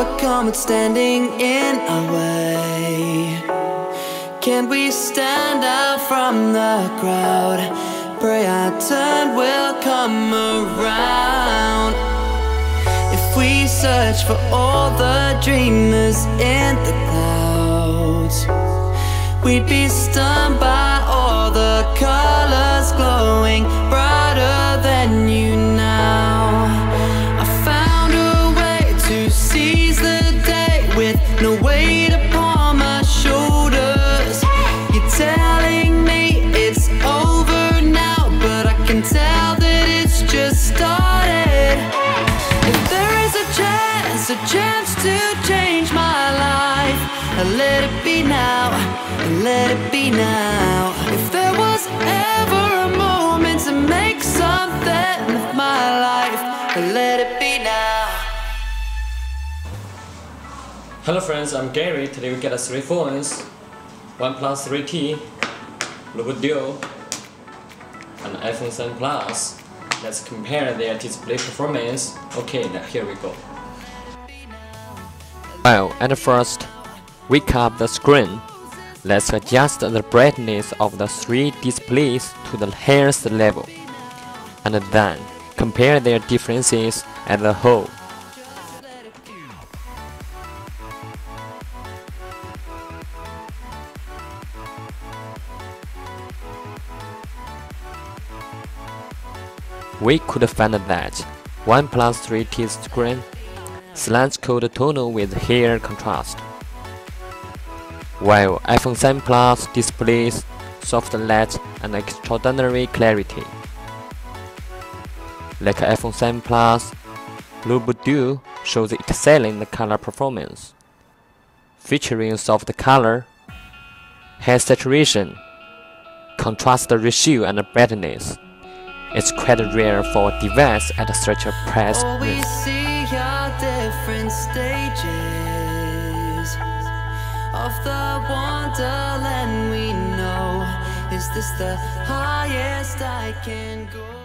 overcome what's standing in our way. Can we stand out from the crowd? Pray our turn will come around. If we search for all the dreamers in the clouds, we'd be stunned by all the colors glowing brighter than you now. I found a way to seize the day with no weight upon my shoulders. You're telling me it's over now, but I can tell that it's just started. If there is a chance to change my life, I let it be now. Let it be now. If there was ever a moment to make something of my life, let it be now. Hello friends, I'm Gary. Today we got us 3 phones. OnePlus 3T, BLUBOO, and iPhone 7 Plus. Let's compare their display performance. Okay, now here we go. Well, at first, wake up the screen. Let's adjust the brightness of the 3 displays to the highest level, and then compare their differences as a whole. We could find that OnePlus 3T's screen slightly cold tonal with higher contrast, while iPhone 7 Plus displays soft light and extraordinary clarity. Like iPhone 7 Plus, BLUBOO shows excellent color performance, featuring soft color, high saturation, contrast ratio, and brightness. It's quite rare for a device at such a price range. Of the wonderland we know, is this the highest I can go?